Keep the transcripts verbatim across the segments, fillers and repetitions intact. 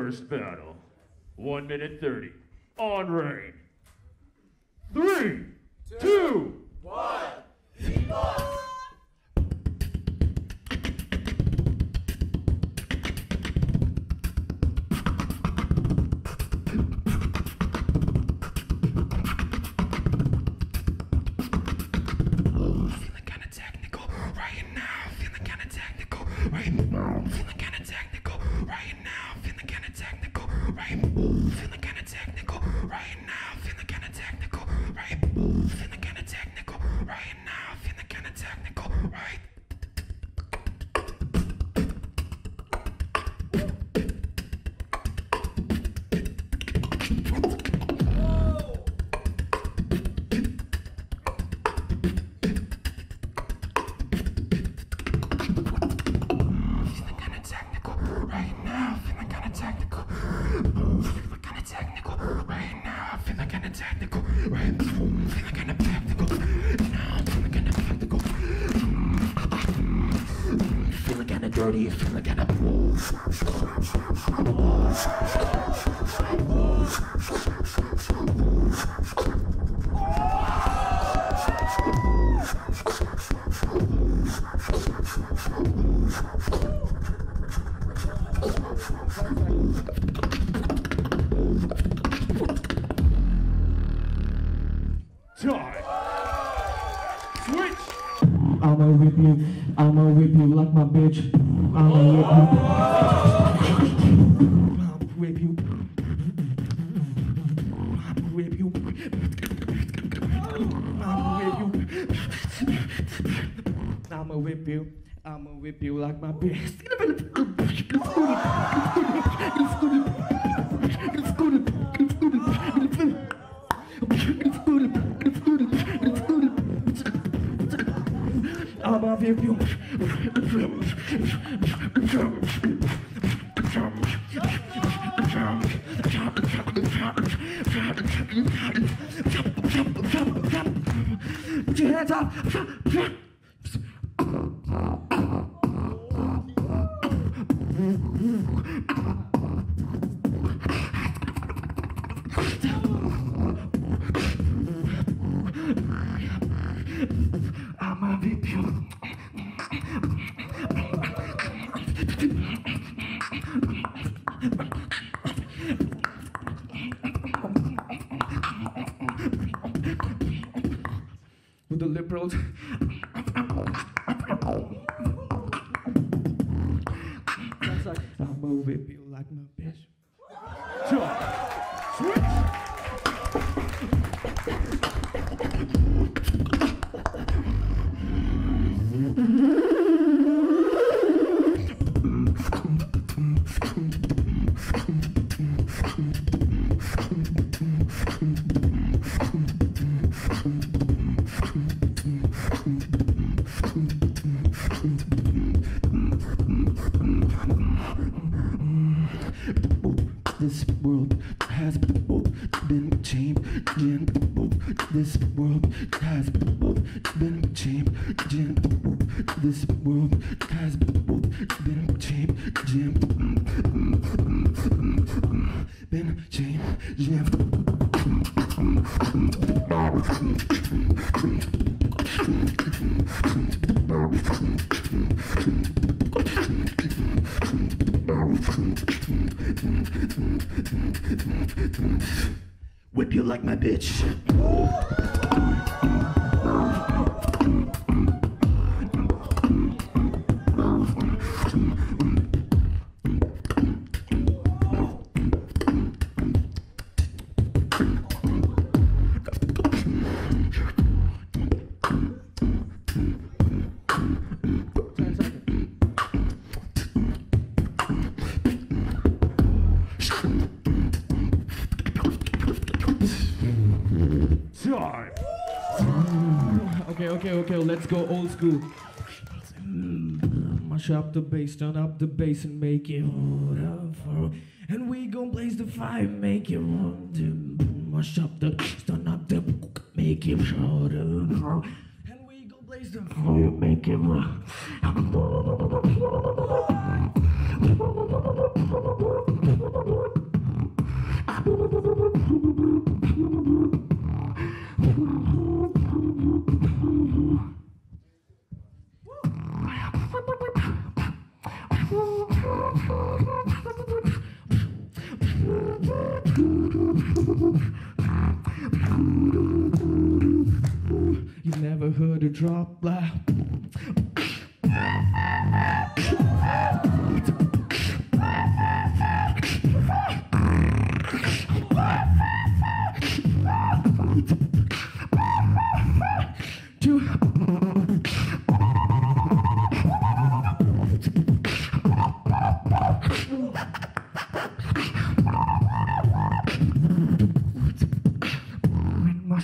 first battle. one minute thirty. On Rayn. Three, two, two one, beatbox! Dirty from the kind of wolves. I'ma whip you, I'ma whip you like my bitch. I'ma whip you. I'ma whip you. I'ma whip you. I'ma whip you. I'ma whip you like my bitch. I'ma whip you. Put your hands up. I'ma whip you. With the liberals. That's like, I'ma whip you like my bitch. This world has been changed. This world has been changed. This world has been changed. Been changed. Whip you like my bitch. Okay, okay, okay, let's go old school. Mash up the bass, turn up the bass and make it. And we gon' blaze the fire, make it. Mash up the, turn up the, make it. And we gon' blaze the fire, make it. You never heard a drop like.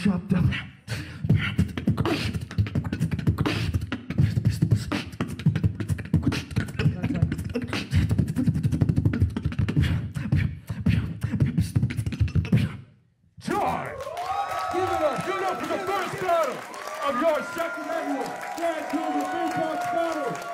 Shut down. Charge! Give it up, give it up for the first battle of your second annual Vancouver three-box battle.